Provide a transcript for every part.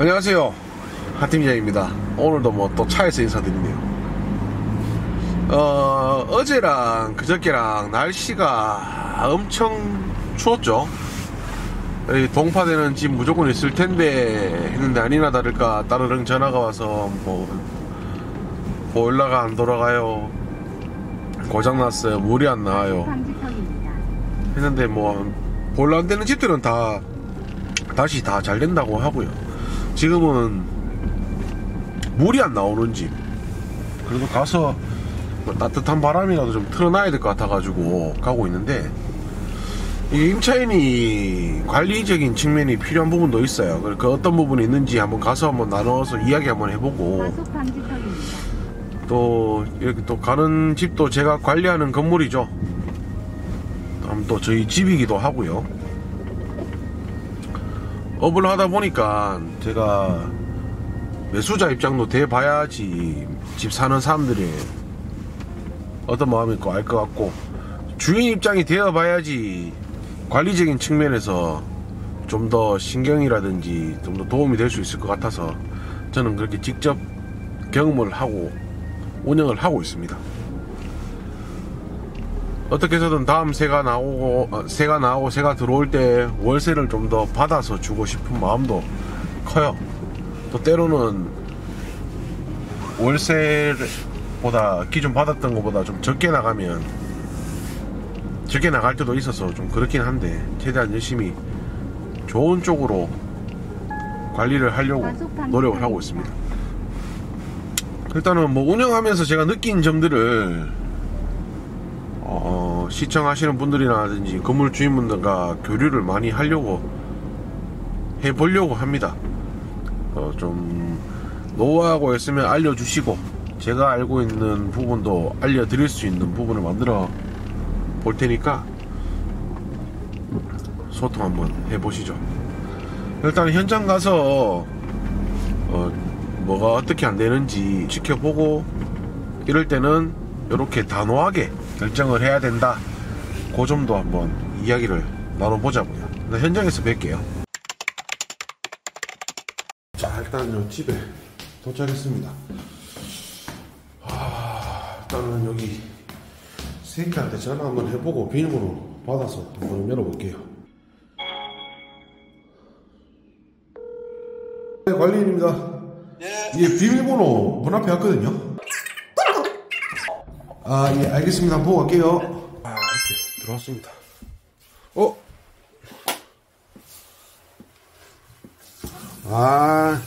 안녕하세요, 하팀장입니다. 오늘도 뭐 또 차에서 인사드리네요. 어제랑 그저께랑 날씨가 엄청 추웠죠. 동파대는 지금 무조건 있을 텐데 했는데 아니나 다를까 따르릉 전화가 와서 뭐 보일러가 안 돌아가요, 고장났어요, 물이 안 나와요 했는데 뭐 보일러 안 되는 집들은 다 다시 다 잘 된다고 하고요. 지금은 물이 안 나오는 집, 그래도 가서 뭐 따뜻한 바람이라도 좀 틀어놔야 될 것 같아가지고 가고 있는데, 이 임차인이 관리적인 측면이 필요한 부분도 있어요. 그러니까 어떤 부분이 있는지 한번 가서 한번 나눠서 이야기 한번 해보고, 또 이렇게 또 가는 집도 제가 관리하는 건물이죠. 또 저희 집이기도 하고요. 업을 하다 보니까 제가 매수자 입장도 돼 봐야지 집 사는 사람들이 어떤 마음이 있고 알 것 같고, 주인 입장이 되어 봐야지 관리적인 측면에서 좀 더 신경이라든지 좀 더 도움이 될 수 있을 것 같아서 저는 그렇게 직접 경험을 하고 운영을 하고 있습니다. 어떻게 해서든 다음 새가 들어올 때 월세를 좀 더 받아서 주고 싶은 마음도 커요. 또 때로는 월세보다 기존 받았던 것보다 좀 적게 나갈 때도 있어서 좀 그렇긴 한데, 최대한 열심히 좋은 쪽으로 관리를 하려고 노력을 하고 있습니다. 일단은 뭐 운영하면서 제가 느낀 점들을 시청하시는 분들이라든지 건물 주인분들과 교류를 많이 하려고 해보려고 합니다. 좀 노하우가 있으면 알려주시고, 제가 알고 있는 부분도 알려드릴 수 있는 부분을 만들어 볼 테니까 소통 한번 해보시죠. 일단 현장 가서 뭐가 어떻게 안 되는지 지켜보고, 이럴 때는 이렇게 단호하게 결정을 해야 된다, 그 점도 한번 이야기를 나눠보자고요. 현장에서 뵐게요. 자, 일단 요 집에 도착했습니다. 일단은 여기 새끼한테 전화 한번 해보고 비밀번호 받아서 한번 열어볼게요. 네, 관리인입니다. 네. 예, 비밀번호 문 앞에 왔거든요. 아, 예, 알겠습니다. 한번 보고 갈게요. 아, 이렇게 들어왔습니다. 아,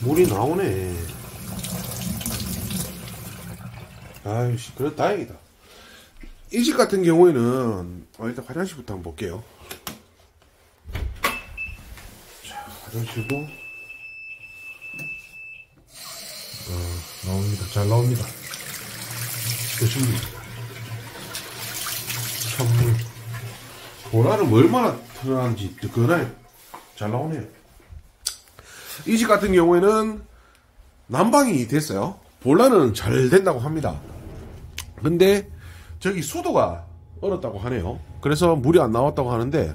물이 나오네. 아이씨, 그래도 다행이다. 이 집 같은 경우에는 일단 화장실부터 한번 볼게요. 자, 화장실도 나옵니다. 잘 나옵니다. 보십니다. 찬물. 보라는 얼마나 틀어놨는지 뜨거나요? 잘 나오네요. 이 집 같은 경우에는 난방이 됐어요. 보라는 잘 된다고 합니다. 근데 저기 수도가 얼었다고 하네요. 그래서 물이 안 나왔다고 하는데,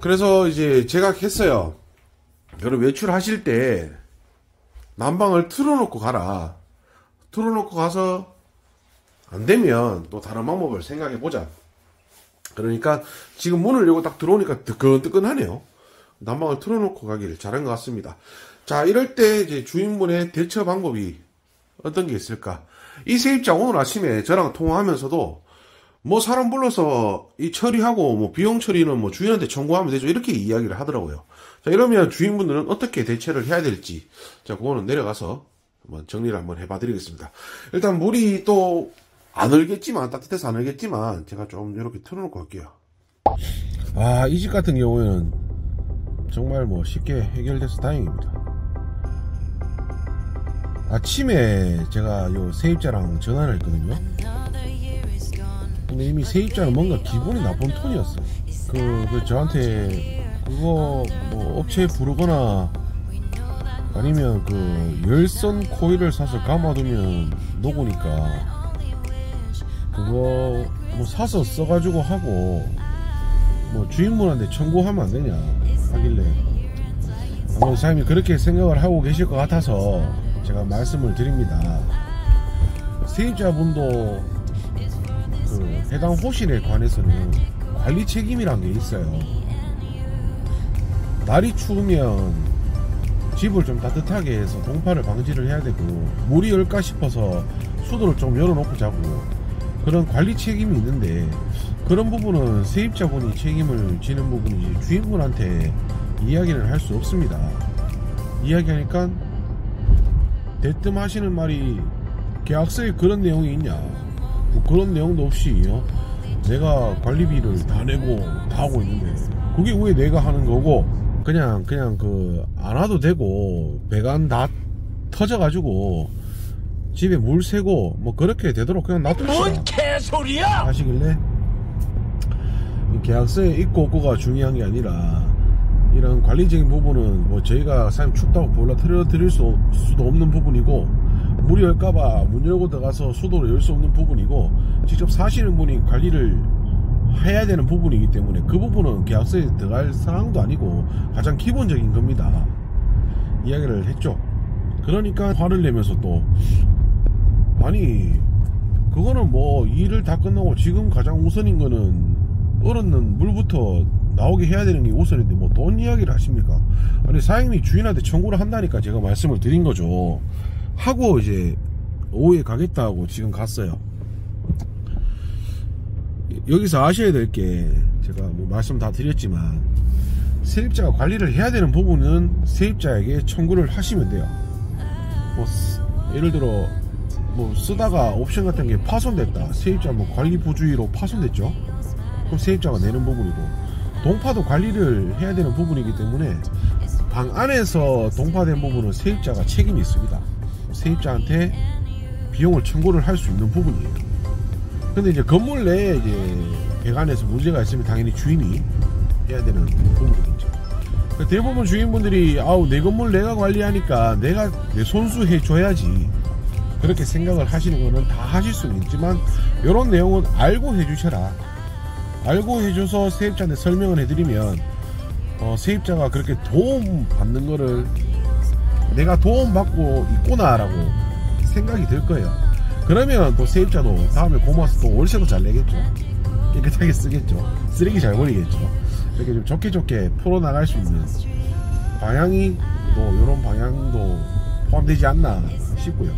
그래서 이제 제가 했어요. 여러분 외출하실 때 난방을 틀어놓고 가라. 틀어놓고 가서 안되면 또 다른 방법을 생각해보자. 그러니까 지금 문을 열고 딱 들어오니까 뜨끈뜨끈하네요. 난방을 틀어놓고 가기를 잘한 것 같습니다. 자, 이럴 때 이제 주인분의 대처 방법이 어떤 게 있을까? 이 세입자 오늘 아침에 저랑 통화하면서도 뭐 사람 불러서 이 처리하고 뭐 비용 처리는 뭐 주인한테 청구하면 되죠, 이렇게 이야기를 하더라고요. 자, 이러면 주인분들은 어떻게 대처를 해야 될지, 자, 그거는 내려가서 한번 정리를 한번 해봐 드리겠습니다. 일단 물이 또 안 얼겠지만, 따뜻해서 안 얼겠지만 제가 좀 이렇게 틀어놓고 갈게요. 아, 이 집 같은 경우에는 정말 뭐 쉽게 해결돼서 다행입니다. 아침에 제가 요 세입자랑 전화를 했거든요. 근데 이미 세입자는 뭔가 기분이 나쁜 톤이었어요. 그 저한테 그거 뭐 업체에 부르거나 아니면 그 열선 코일을 사서 감아두면 녹으니까 그거 뭐 사서 써가지고 하고 뭐 주인분한테 청구하면 안 되냐, 하길래 아무래도 사장님이 그렇게 생각을 하고 계실 것 같아서 제가 말씀을 드립니다. 세입자분도 그 해당 호실에 관해서는 관리 책임이란 게 있어요. 날이 추우면 집을 좀 따뜻하게 해서 동파를 방지를 해야 되고, 물이 얼까 싶어서 수도를 좀 열어놓고 자고, 그런 관리 책임이 있는데, 그런 부분은 세입자분이 책임을 지는 부분이지 주인분한테 이야기를 할 수 없습니다. 이야기하니까 대뜸 하시는 말이 계약서에 그런 내용이 있냐, 뭐 그런 내용도 없이 내가 관리비를 다 내고 다 하고 있는데 그게 왜 내가 하는 거고, 그냥 그 안 와도 되고 배관 다 터져가지고 집에 물 새고 뭐 그렇게 되도록 그냥 놔둡시다. 뭔 개소리야 하시길래, 계약서에 있고 없고가 중요한 게 아니라 이런 관리적인 부분은 뭐 저희가 사장님 춥다고 볼라 틀어드릴 수도 없는 부분이고, 물이 열까봐 문 열고 들어가서 수도를 열 수 없는 부분이고, 직접 사시는 분이 관리를 해야 되는 부분이기 때문에 그 부분은 계약서에 들어갈 사항도 아니고 가장 기본적인 겁니다. 이야기를 했죠. 그러니까 화를 내면서 또, 아니 그거는 뭐 일을 다 끝나고 지금 가장 우선인 거는 얼었는 물부터 나오게 해야 되는 게 우선인데 뭐 돈 이야기를 하십니까? 아니 사장님이 주인한테 청구를 한다니까 제가 말씀을 드린 거죠. 하고 이제 오후에 가겠다고 지금 갔어요. 여기서 아셔야 될 게, 제가 뭐 말씀 다 드렸지만 세입자가 관리를 해야 되는 부분은 세입자에게 청구를 하시면 돼요. 뭐 예를 들어 뭐 쓰다가 옵션 같은 게 파손됐다, 세입자 뭐 관리 부주의로 파손됐죠. 그럼 세입자가 내는 부분이고, 동파도 관리를 해야 되는 부분이기 때문에 방 안에서 동파된 부분은 세입자가 책임이 있습니다. 세입자한테 비용을 청구를 할 수 있는 부분이에요. 근데 이제 건물 내에 이제 배관에서 문제가 있으면 당연히 주인이 해야 되는 부분이겠죠. 대부분 주인분들이 아우 내 건물 내가 관리하니까 내가 내 손수해 줘야지 그렇게 생각을 하시는 거는 다 하실 수는 있지만, 이런 내용은 알고 해주셔라. 알고 해줘서 세입자한테 설명을 해드리면 세입자가 그렇게 도움 받는 거를 내가 도움 받고 있구나 라고 생각이 들 거예요. 그러면 또 세입자도 다음에 고마워서 또 월세도 잘 내겠죠. 깨끗하게 쓰겠죠. 쓰레기 잘 버리겠죠. 이렇게 좀 좋게 풀어나갈 수 있는 방향이 또 이런 방향도 포함되지 않나 싶고요.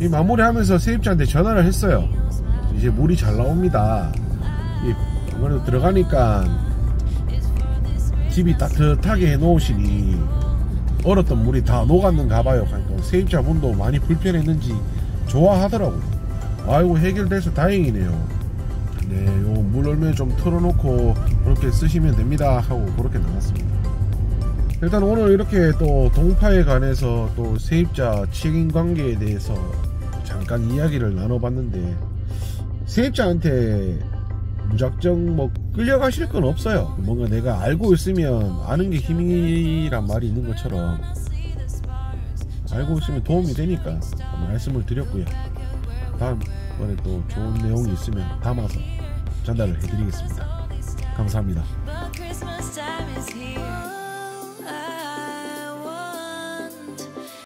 이 마무리하면서 세입자한테 전화를 했어요. 이제 물이 잘 나옵니다. 아무래도 들어가니까 집이 따뜻하게 해놓으시니 얼었던 물이 다 녹았는가 봐요. 그러니까 세입자분도 많이 불편했는지 좋아하더라고요. 아이고 해결돼서 다행이네요. 네, 요 물 얼매 좀 틀어놓고 그렇게 쓰시면 됩니다 하고 그렇게 나갔습니다. 일단 오늘 이렇게 또 동파에 관해서 또 세입자 책임관계에 대해서 잠깐 이야기를 나눠봤는데, 세입자한테 무작정 뭐 끌려가실 건 없어요. 뭔가 내가 알고 있으면 아는 게 힘이란 말이 있는 것처럼 알고 있으면 도움이 되니까 말씀을 드렸고요. 다음번에 또 좋은 내용이 있으면 담아서 전달을 해드리겠습니다. 감사합니다.